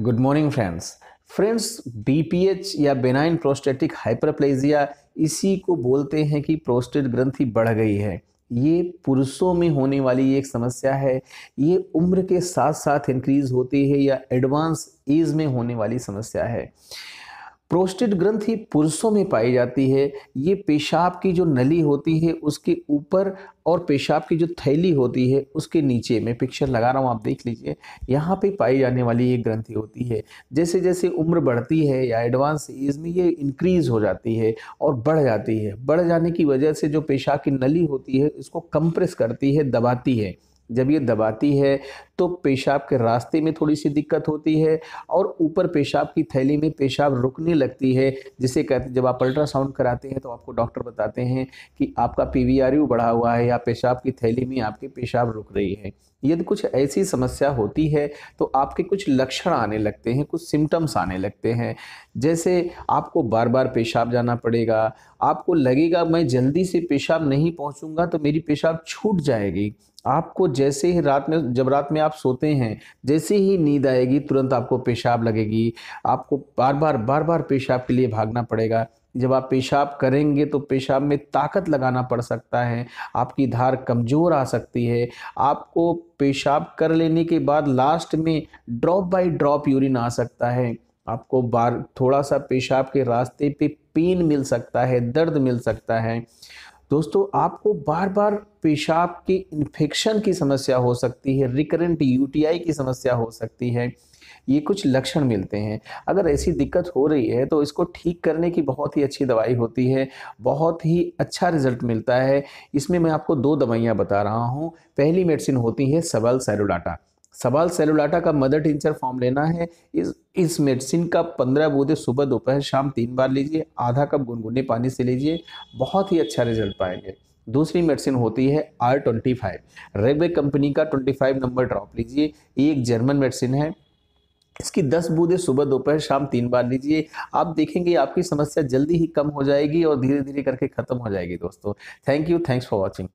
Good morning friends BPH या benign prostatic hyperplasia इसी को बोलते हैं कि प्रोस्टेट ग्रंथि बढ़ गई है। ये पुरुषों में होने वाली एक समस्या है। ये उम्र के साथ साथ इंक्रीज होती है या एडवांस एज में होने वाली समस्या है। प्रोस्टेट ग्रंथि पुरुषों में पाई जाती है। ये पेशाब की जो नली होती है उसके ऊपर और पेशाब की जो थैली होती है उसके नीचे, मैं पिक्चर लगा रहा हूँ, आप देख लीजिए, यहाँ पे पाई जाने वाली एक ग्रंथि होती है। जैसे जैसे उम्र बढ़ती है या एडवांस एज में ये इंक्रीज हो जाती है और बढ़ जाती है। बढ़ जाने की वजह से जो पेशाब की नली होती है इसको कंप्रेस करती है, दबाती है। जब ये दबाती है तो पेशाब के रास्ते में थोड़ी सी दिक्कत होती है और ऊपर पेशाब की थैली में पेशाब रुकने लगती है, जिसे कहते हैं, जब आप अल्ट्रासाउंड कराते हैं तो आपको डॉक्टर बताते हैं कि आपका पीवीआरयू बढ़ा हुआ है या पेशाब की थैली में आपके पेशाब रुक रही है। यदि कुछ ऐसी समस्या होती है तो आपके कुछ लक्षण आने लगते हैं, कुछ सिम्टम्स आने लगते हैं। जैसे आपको बार बार पेशाब जाना पड़ेगा, आपको लगेगा मैं जल्दी से पेशाब नहीं पहुँचूँगा तो मेरी पेशाब छूट जाएगी। आपको जैसे ही रात में आप सोते हैं, जैसे ही नींद आएगी तुरंत आपको पेशाब लगेगी, आपको बार बार पेशाब के लिए भागना पड़ेगा। जब आप पेशाब करेंगे तो पेशाब में ताकत लगाना पड़ सकता है, आपकी धार कमज़ोर आ सकती है। आपको पेशाब कर लेने के बाद लास्ट में ड्रॉप बाय ड्रॉप यूरिन आ सकता है। आपको थोड़ा सा पेशाब के रास्ते पे पेन मिल सकता है, दर्द मिल सकता है। दोस्तों, आपको बार बार पेशाब की इन्फेक्शन की समस्या हो सकती है, रिकरेंट यूटीआई की समस्या हो सकती है। ये कुछ लक्षण मिलते हैं। अगर ऐसी दिक्कत हो रही है तो इसको ठीक करने की बहुत ही अच्छी दवाई होती है, बहुत ही अच्छा रिजल्ट मिलता है। इसमें मैं आपको दो दवाइयाँ बता रहा हूँ। पहली मेडिसिन होती है सबल सेरुलाटा। सबल सेरुलाटा का मदर टिंचर फॉर्म लेना है। इस मेडिसिन का 15 बूंदे सुबह दोपहर शाम 3 बार लीजिए। आधा कप गुनगुने पानी से लीजिए, बहुत ही अच्छा रिजल्ट पाएंगे। दूसरी मेडिसिन होती है R25, रेबे कंपनी का 25 नंबर ड्रॉप लीजिए। ये एक जर्मन मेडिसिन है। इसकी 10 बूंदे सुबह दोपहर शाम 3 बार लीजिए। आप देखेंगे आपकी समस्या जल्दी ही कम हो जाएगी और धीरे धीरे करके ख़त्म हो जाएगी। दोस्तों, thank you, thanks for watching.